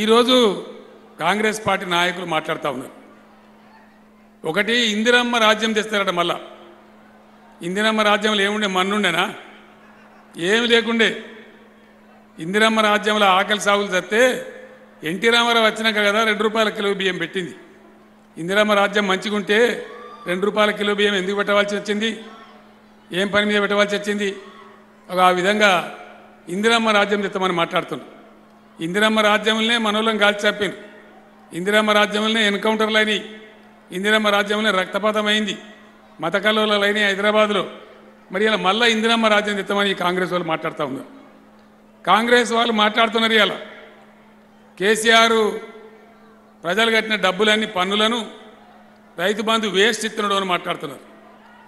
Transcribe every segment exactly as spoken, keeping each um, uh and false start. ఈ రోజు కాంగ్రెస్ పార్టీ నాయకులు మాట్లాడుతా ఉన్నారు. ఒకటి ఇందిరమ్మ రాజ్యం చేస్తారట. మళ్ళా ఇందిరమ్మ రాజ్యంలో ఏముండే, మన్నుండేనా? ఏమి లేకుండే. ఇందిరమ్మ రాజ్యంలో ఆకలి సాగులు చస్తే ఎన్టీ రామారావు వచ్చినాక కదా రెండు రూపాయల కిలో బియ్యం పెట్టింది. ఇందిరమ్మ రాజ్యం మంచిగుంటే రెండు రూపాయల కిలో బియ్యం ఎందుకు పెట్టవలసి వచ్చింది? ఏం పని మీద పెట్టవలసి వచ్చింది? ఒక ఆ విధంగా ఇందిరమ్మ రాజ్యం చెప్తామని మాట్లాడుతున్నాం. ఇందిరమ్మ రాజ్యంలోనే మనోళ్ళం కాల్చి చంపారు. ఇందిరమ్మ రాజ్యంలోనే ఎన్కౌంటర్లు అయినాయి. ఇందిరమ్మ రాజ్యంలోనే రక్తపాతం అయింది. మత కల్లోలాలు అయినాయి హైదరాబాద్లో. మరి ఇలా మళ్ళీ ఇందిరమ్మ రాజ్యం చెప్తామని కాంగ్రెస్ వాళ్ళు మాట్లాడుతూ ఉన్నారు. కాంగ్రెస్ వాళ్ళు మాట్లాడుతున్నారు ఇలా కేసీఆర్ ప్రజలు కట్టిన డబ్బులన్నీ పన్నులను రైతు బంధు వేస్ట్ ఇస్తున్నాడు అని మాట్లాడుతున్నారు.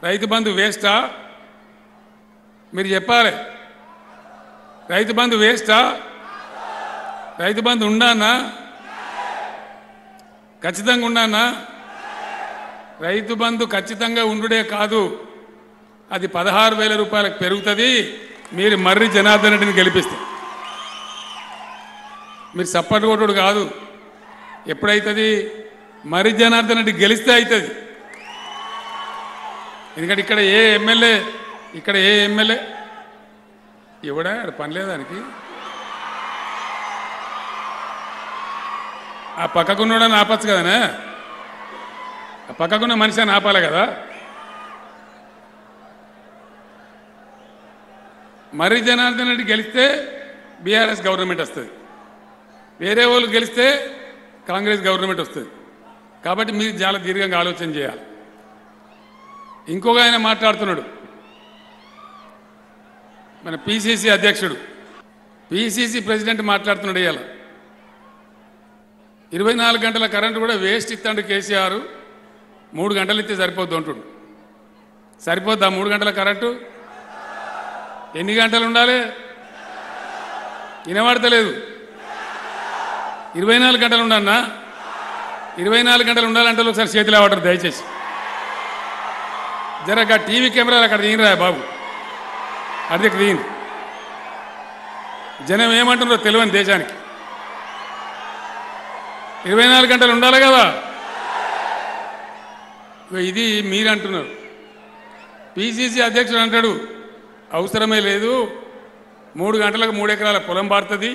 రైతు బంధు వేస్టా? మీరు చెప్పాలి. రైతు బంధు వేస్టా? రైతు బంధు ఉండానా? ఖచ్చితంగా ఉండానా? రైతు బంధు ఖచ్చితంగా ఉండుడే కాదు, అది పదహారు వేల రూపాయలకు పెరుగుతుంది. మీరు మర్రి జనార్దన్ రెడ్డిని గెలిపిస్తారు. మీరు సపోర్ట్ కొట్టుడు కాదు. ఎప్పుడైతుంది? మర్రి జనార్దన్ రెడ్డి గెలిస్తే అవుతుంది. ఎందుకంటే ఇక్కడ ఏ ఎమ్మెల్యే ఇక్కడ ఏ ఎమ్మెల్యే ఎవడా పని లేదానికి ఆ పక్కకున్నోడని ఆపచ్చు కదనే. ఆ పక్కకున్న మనిషి అని ఆపాలి కదా. మర్రి జనార్దన్ రెడ్డి గెలిస్తే బీఆర్ఎస్ గవర్నమెంట్ వస్తుంది, వేరే వాళ్ళు గెలిస్తే కాంగ్రెస్ గవర్నమెంట్ వస్తుంది. కాబట్టి మీరు చాలా దీర్ఘంగా ఆలోచన చేయాలి. ఇంకొక ఆయన మాట్లాడుతున్నాడు, మన పీసీసీ అధ్యక్షుడు, పీసీసీ ప్రెసిడెంట్ మాట్లాడుతున్నాడు. ఇవాళ ఇరవై నాలుగు గంటల కరెంటు కూడా వేస్ట్ ఇస్తాడు కేసీఆర్. మూడు గంటలు ఇస్తే సరిపోద్దు అంటుడు. సరిపోద్దా మూడు గంటల కరెంటు? ఎన్ని గంటలు ఉండాలి? వినబడతలేదు. ఇరవై నాలుగు గంటలు ఉండన్నా? ఇరవై నాలుగు గంటలు ఉండాలంటే ఒకసారి చేతిలో వాటర్ దయచేసి జరగ టీవీ కెమెరాలు అక్కడ దిగినరా బాబు, అడిగి దిగింది. జనం ఏమంటున్నారో తెలియని దేశానికి ఇరవై నాలుగు గంటలు ఉండాలి కదా. ఇది మీరు అంటున్నారు. పీసీసీ అధ్యక్షుడు అంటాడు అవసరమే లేదు, మూడు గంటలకు మూడు ఎకరాల పొలం బారుతుంది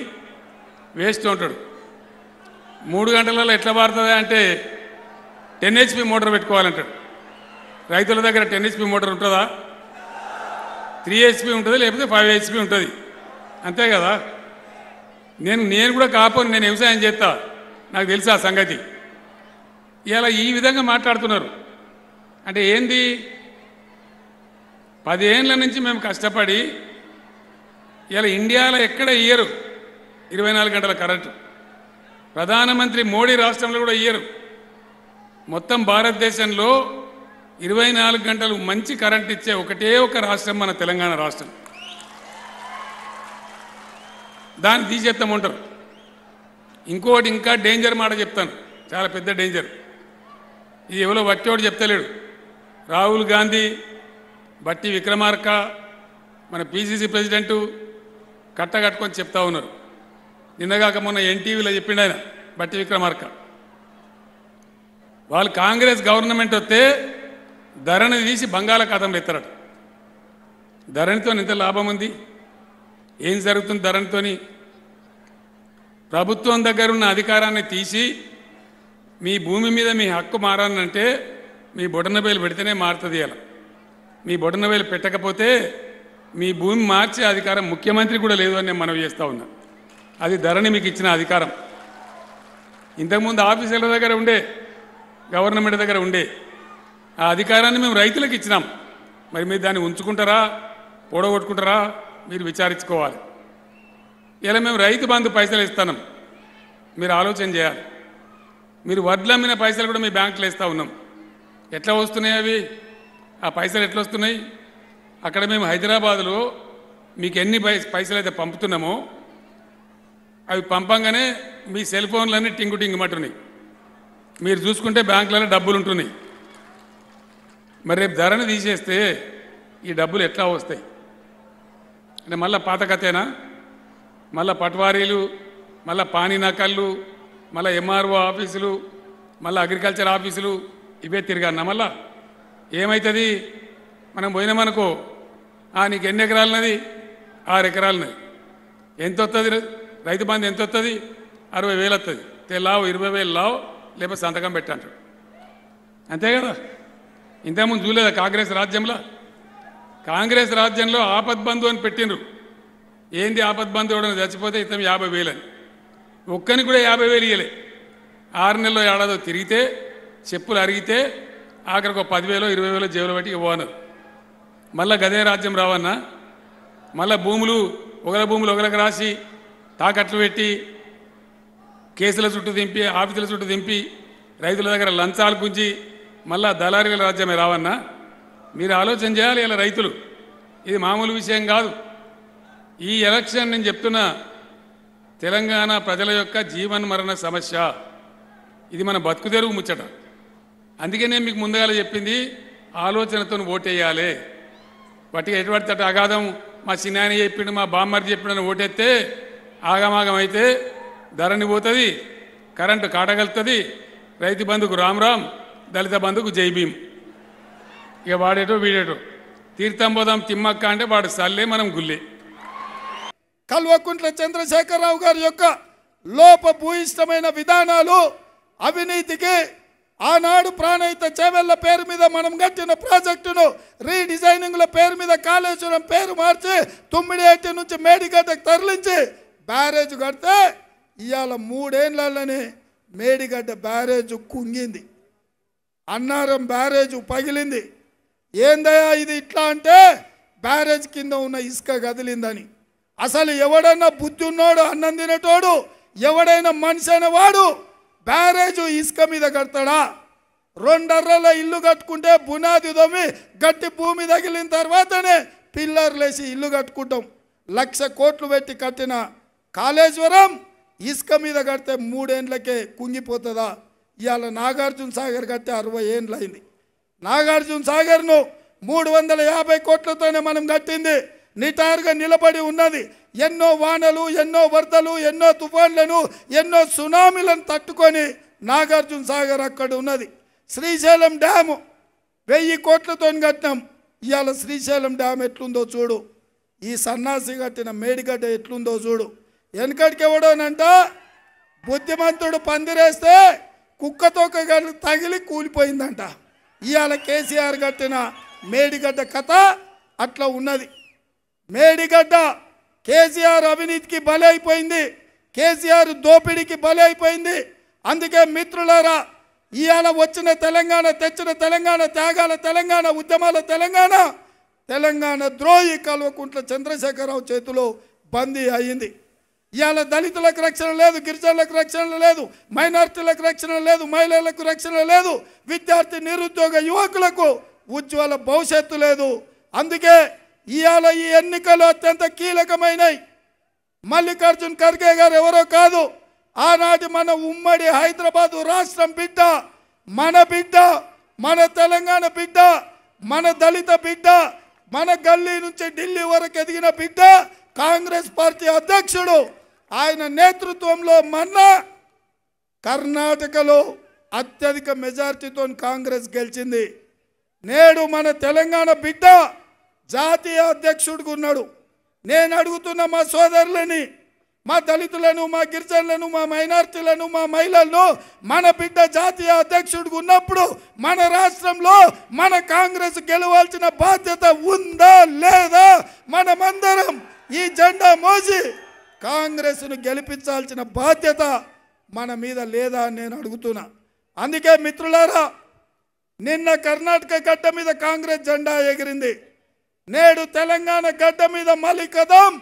వేస్ట్ అంటాడు. మూడు గంటలలో ఎట్లా బారుతుంది అంటే టెన్ హెచ్పి మోటార్ పెట్టుకోవాలంటాడు. రైతుల దగ్గర టెన్ హెచ్పి మోటార్ ఉంటుందా? త్రీ హెచ్పి ఉంటుంది, లేకపోతే ఫైవ్ హెచ్పి ఉంటుంది, అంతే కదా. నేను నేను కూడా కాపోను, నేను వ్యవసాయం చేస్తా, నాకు తెలుసు ఆ సంగతి. ఇలా ఈ విధంగా మాట్లాడుతున్నారు. అంటే ఏంది? పదేళ్ళ నుంచి మేము కష్టపడి ఇలా ఇండియాలో ఎక్కడ ఇయ్యరు ఇరవై నాలుగు గంటల కరెంటు. ప్రధానమంత్రి మోడీ రాష్ట్రంలో కూడా ఇయ్యరు. మొత్తం భారతదేశంలో ఇరవై నాలుగు గంటలు మంచి కరెంట్ ఇచ్చే ఒకటే ఒక రాష్ట్రం మన తెలంగాణ రాష్ట్రం. దాన్ని తీసేస్తామంటారు. ఇంకోటి ఇంకా డేంజర్ మాట చెప్తాను, చాలా పెద్ద డేంజర్. ఇది ఎవరో వట్టేవాడు చెప్తలేడు. రాహుల్ గాంధీ, బట్టి విక్రమార్క, మన పీసీసీ ప్రెసిడెంటు కట్టకట్టుకొని చెప్తా ఉన్నారు. నిన్నగాక మొన్న ఎన్టీవీలో చెప్పిండు ఆయన బట్టి విక్రమార్క, వాళ్ళు కాంగ్రెస్ గవర్నమెంట్ వస్తే ధరణి తీసి బంగాళాఖాతంలో ఎత్తారట. ధరణితో ఎంత లాభం ఉంది? ఏం జరుగుతుంది ధరణితో? ప్రభుత్వం దగ్గర ఉన్న అధికారాన్ని తీసి మీ భూమి మీద మీ హక్కు మారాలంటే మీ బొటనవేలు పెడితేనే మారుతుంది. అలా మీ బొటనవేలు పెట్టకపోతే మీ భూమి మార్చే అధికారం ముఖ్యమంత్రి కూడా లేదు అని నేను మనవి చేస్తూ ఉన్నా. అది ధరణి మీకు ఇచ్చిన అధికారం. ఇంతకుముందు ఆఫీసర్ల దగ్గర ఉండే, గవర్నమెంట్ దగ్గర ఉండే ఆ అధికారాన్ని మేము రైతులకు ఇచ్చినాం. మరి మీరు దాన్ని ఉంచుకుంటారా, పొడగొట్టుకుంటారా, మీరు విచారించుకోవాలి. ఇలా మేము రైతు బంధు పైసలు ఇస్తున్నాం, మీరు ఆలోచన చేయాలి. మీరు వడ్లు అమ్మిన పైసలు కూడా మీ బ్యాంకులో ఇస్తూ ఉన్నాం. ఎట్లా వస్తున్నాయి అవి? ఆ పైసలు ఎట్లా వస్తున్నాయి? అక్కడ మేము హైదరాబాదులో మీకు ఎన్ని పైసలు అయితే పంపుతున్నామో అవి పంపంగానే మీ సెల్ ఫోన్లన్నీ టింగు టింగుమంటున్నాయి. మీరు చూసుకుంటే బ్యాంకులలో డబ్బులు ఉంటున్నాయి. మరి రేపు ధరని తీసేస్తే ఈ డబ్బులు ఎట్లా వస్తాయి? అంటే మళ్ళీ పాత కథేనా? మళ్ళీ పట్వారీలు, మళ్ళా పానీ నకళ్ళు మళ్ళా ఎంఆర్ఓ ఆఫీసులు మళ్ళీ అగ్రికల్చర్ ఆఫీసులు ఇవే తిరగన్నా. మళ్ళా ఏమవుతుంది మనం పోయినామనుకో, నీకు ఎన్ని ఎకరాలన్నది? ఆరు ఎకరాలన్నది. ఎంత వస్తుంది రైతు బంధు? ఎంత వస్తుంది? అరవై వేలు వస్తుంది. తెలావు ఇరవై వేలు లావు, లేకపోతే సంతకం పెట్టంటాడు. అంతే కదా. ఇంతకుముందు చూడలేదా కాంగ్రెస్ రాజ్యంలో? కాంగ్రెస్ రాజ్యంలో ఆపద్బంధు అని పెట్టినరు. ఏంది ఆపద్బంధు? ఎవడని చచ్చిపోతే ఇతం యాభై వేలు అని. ఒక్కని కూడా యాభై వేలు ఇవ్వలే. ఆరు నెలలో ఏడాదో తిరిగితే చెప్పులు అరిగితే ఆఖరికి ఒక పదివేలో ఇరవై వేలో జేబులో పెట్టి ఇవ్వనరు. మళ్ళీ గదే రాజ్యం రావన్నా మళ్ళీ భూములు ఒకరి భూములు ఒకరికి రాసి తాకట్లు పెట్టి కేసుల చుట్టూ దింపి ఆఫీసుల చుట్టూ దింపి రైతుల దగ్గర లంచాలు గుంజి మళ్ళా దళారీల రాజ్యమే రావన్నా. మీరు ఆలోచన చేయాలి. ఇలా రైతులు ఇది మామూలు విషయం కాదు. ఈ ఎలక్షన్ నేను చెప్తున్నా తెలంగాణ ప్రజల యొక్క జీవన్మరణ సమస్య. ఇది మన బతుకు తెరుగు ముచ్చట. అందుకే నేను మీకు ముందుగానే చెప్పింది ఆలోచనతో ఓటేయాలి. వాటికి ఎటువంటి అగాధం మా చిన్నాయన చెప్పిండు మా బామ్మర్ది చెప్పిండని ఓటేస్తే ఆగమాగం అయితే ధరణి పోతుంది, కరెంటు కాటగలుతుంది, రైతు బంధుకు రామ్ రామ్, దళిత బంధుకు జై భీమ్. ఇక వాడేటో వీడేటో తీర్థం పోదాం తిమ్మక్క అంటే వాడు సల్లే మనం గుల్లే. కల్వకుంట్ల చంద్రశేఖర్ రావు గారి యొక్క లోపభూయిష్టమైన విధానాలు, అవినీతికి ఆనాడు ప్రాణహిత చేవెళ్ల పేరు మీద మనం కట్టిన ప్రాజెక్టును రీడిజైనింగ్ల పేరు మీద కాళేశ్వరం పేరు మార్చి తుమ్మిడిహట్టి నుంచి మేడిగడ్డకు తరలించి బ్యారేజ్ కడితే ఇవాళ మూడేళ్లలోనే మేడిగడ్డ బ్యారేజ్ కుంగింది, అన్నారం బ్యారేజ్ పగిలింది. ఏందయ్యా ఇది ఇట్లా అంటే బ్యారేజ్ కింద ఉన్న ఇసుక కదిలిందని. అసలు ఎవడన్నా బుద్ధి ఉన్నాడు, అన్నం తినేటోడు, ఎవడైనా మనిషి అనేవాడు బ్యారేజు ఇసుక మీద కడతాడా? రెండర్రల ఇల్లు కట్టుకుంటే బునాది దొమ్మి గట్టి భూమి తగిలిన తర్వాతనే పిల్లర్లేసి ఇల్లు కట్టుకుంటాం. లక్ష కోట్లు పెట్టి కట్టిన కాళేశ్వరం ఇసుక మీద కడితే మూడేండ్లకే కుంగిపోతుందా? ఇవాళ నాగార్జున సాగర్ కట్టే అరవై ఏండ్లు అయింది. నాగార్జున సాగర్ను మూడు వందల యాభై కోట్లతోనే మనం కట్టింది. నిటారుగా నిలబడి ఉన్నది. ఎన్నో వానలు, ఎన్నో వరదలు, ఎన్నో తుఫాన్లను, ఎన్నో సునామీలను తట్టుకొని నాగార్జున సాగర్ అక్కడ ఉన్నది. శ్రీశైలం డ్యాము వెయ్యి కోట్లతో కట్టినాం. ఇవాళ శ్రీశైలం డ్యామ్ ఎట్లుందో చూడు, ఈ సన్నాసి కట్టిన మేడిగడ్డ ఎట్లుందో చూడు. వెనకడికి ఎవడోనంట బుద్ధిమంతుడు పందిరేస్తే కుక్కతోక తగిలి కూలిపోయిందంట. ఇవాళ కేసీఆర్ కట్టిన మేడిగడ్డ కథ అట్లా ఉన్నది. మేడిగడ్డ కేసీఆర్ అవినీతికి బలి అయిపోయింది, కేసీఆర్ దోపిడీకి బలి అయిపోయింది. అందుకే మిత్రులారా, ఇవాళ వచ్చిన తెలంగాణ, తెచ్చిన తెలంగాణ, త్యాగాల తెలంగాణ, ఉద్యమాల తెలంగాణ, తెలంగాణ ద్రోహి కల్వకుంట్ల చంద్రశేఖరరావు చేతిలో బందీ అయింది. ఇవాళ దళితులకు రక్షణ లేదు, గిరిజనులకు రక్షణ లేదు, మైనార్టీలకు రక్షణ లేదు, మహిళలకు రక్షణ లేదు, విద్యార్థి నిరుద్యోగ యువకులకు ఉజ్వల భవిష్యత్తు లేదు. అందుకే ఇవాళ ఈ ఎన్నికలు అత్యంత కీలకమైనవి. మల్లికార్జున్ ఖర్గే గారు ఎవరో కాదు, ఆనాటి మన ఉమ్మడి హైదరాబాద్ రాష్ట్రం బిడ్డ, మన బిడ్డ, మన తెలంగాణ బిడ్డ, మన దళిత బిడ్డ, మన గల్లీ నుంచి ఢిల్లీ వరకు ఎదిగిన బిడ్డ, కాంగ్రెస్ పార్టీ అధ్యక్షుడు. ఆయన నేతృత్వంలో మన కర్ణాటకలో అత్యధిక మెజార్టీతో కాంగ్రెస్ గెలిచింది. నేడు మన తెలంగాణ బిడ్డ జాతీయ అధ్యక్షుడికి ఉన్నాడు. నేను అడుగుతున్న మా సోదరులని, మా దళితులను, మా గిరిజనులను, మా మైనార్టీలను, మా మహిళలను మన బిడ్డ జాతీయ అధ్యక్షుడికి ఉన్నప్పుడు మన రాష్ట్రంలో మన కాంగ్రెస్ గెలవాల్సిన బాధ్యత ఉందా లేదా? మనమందరం ఈ జెండా మోసి కాంగ్రెస్ను గెలిపించాల్సిన బాధ్యత మన మీద లేదా అని నేను అడుగుతున్నా. అందుకే మిత్రులారా, నిన్న కర్ణాటక గడ్డ మీద కాంగ్రెస్ జెండా ఎగిరింది, నేడు తెలంగాణ గడ్డ మీద మలికదం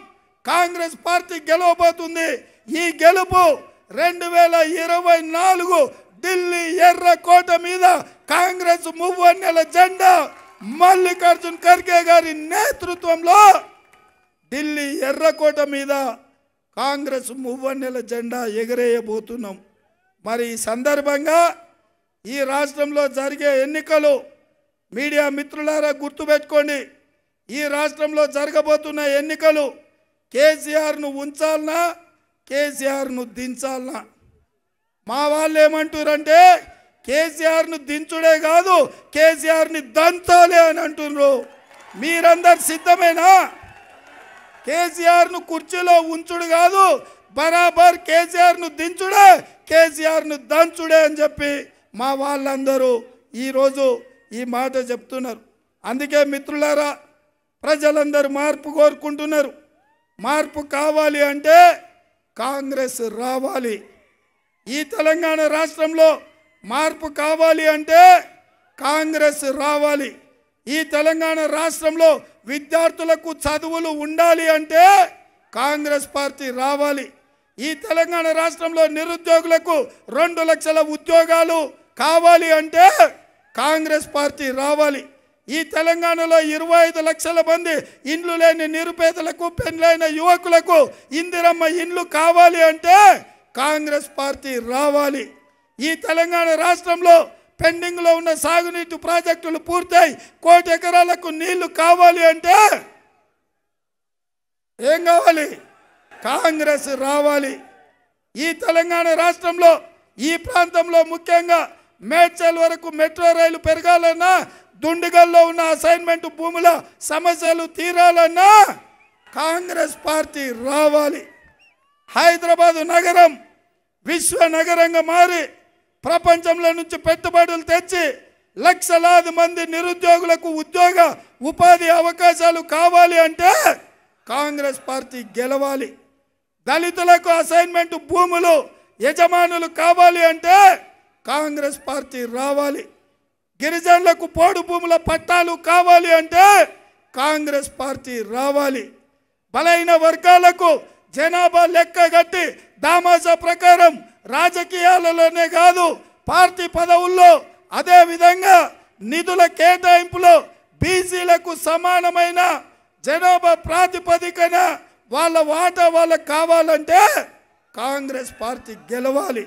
కాంగ్రెస్ పార్టీ గెలవబోతుంది. ఈ గెలుపు రెండు వేల ఇరవై నాలుగు ఢిల్లీ ఎర్రకోట మీద కాంగ్రెస్ మువ్వన్నెల జెండా మల్లికార్జున్ ఖర్గే గారి నేతృత్వంలో ఢిల్లీ ఎర్రకోట మీద కాంగ్రెస్ మువ్వన్నెల జెండా ఎగరేయబోతున్నాం. మరి ఈ సందర్భంగా ఈ రాష్ట్రంలో జరిగే ఎన్నికలు, మీడియా మిత్రులారా గుర్తుపెట్టుకోండి, ఈ రాష్ట్రంలో జరగబోతున్న ఎన్నికలు కేసీఆర్ను ఉంచాలన్నా కేసీఆర్ ను దించాలనా? మా వాళ్ళు ఏమంటురంటే కేసీఆర్ ను దించుడే కాదు, కేసీఆర్ ని దంతాలే అని అంటున్నారు. మీరందరూ సిద్ధమేనా? కేసీఆర్ ను కుర్చీలో ఉంచుడు కాదు, బరాబర్ కేసీఆర్ ను దించుడే, కేసీఆర్ ను దంచుడే అని చెప్పి మా వాళ్ళందరూ ఈరోజు ఈ మాట చెప్తున్నారు. అందుకే మిత్రులారా, ప్రజలందరూ మార్పు కోరుకుంటున్నారు. మార్పు కావాలి అంటే కాంగ్రెస్ రావాలి. ఈ తెలంగాణ రాష్ట్రంలో మార్పు కావాలి అంటే కాంగ్రెస్ రావాలి. ఈ తెలంగాణ రాష్ట్రంలో విద్యార్థులకు చదువులు ఉండాలి అంటే కాంగ్రెస్ పార్టీ రావాలి. ఈ తెలంగాణ రాష్ట్రంలో నిరుద్యోగులకు రెండు లక్షల ఉద్యోగాలు కావాలి అంటే కాంగ్రెస్ పార్టీ రావాలి. ఈ తెలంగాణలో ఇరవై ఐదు లక్షల మంది ఇండ్లు లేని నిరుపేదలకు, పెళ్ళైన యువకులకు ఇందిరమ్మ ఇండ్లు కావాలి అంటే కాంగ్రెస్ పార్టీ రావాలి. ఈ తెలంగాణ రాష్ట్రంలో పెండింగ్లో ఉన్న సాగునీటి ప్రాజెక్టులు పూర్తయి కోటి ఎకరాలకు నీళ్లు కావాలి అంటే ఏం కావాలి? కాంగ్రెస్ రావాలి. ఈ తెలంగాణ రాష్ట్రంలో ఈ ప్రాంతంలో ముఖ్యంగా మేడ్చల్ వరకు మెట్రో రైలు పెరగాలన్నా, దుండిగల్లో ఉన్న అసైన్మెంట్ భూముల సమస్యలు తీరాలన్నా కాంగ్రెస్ పార్టీ రావాలి. హైదరాబాదు నగరం విశ్వనగరంగా మారి ప్రపంచంలో నుంచి పెట్టుబడులు తెచ్చి లక్షలాది మంది నిరుద్యోగులకు ఉద్యోగ ఉపాధి అవకాశాలు కావాలి అంటే కాంగ్రెస్ పార్టీ గెలవాలి. దళితులకు అసైన్మెంట్ భూములు యజమానులు కావాలి అంటే కాంగ్రెస్ పార్టీ రావాలి. గిరిజనులకు పోడు భూముల పట్టాలు కావాలి అంటే కాంగ్రెస్ పార్టీ రావాలి. బలైన వర్గాలకు జనాభా లెక్క కట్టి దామాసా ప్రకారం రాజకీయాలలోనే కాదు, పార్టీ పదవుల్లో, అదేవిధంగా నిధుల కేటాయింపులో బీసీలకు సమానమైన జనాభా ప్రాతిపదికన వాళ్ళ వాటా వాళ్ళకు కావాలంటే కాంగ్రెస్ పార్టీ గెలవాలి.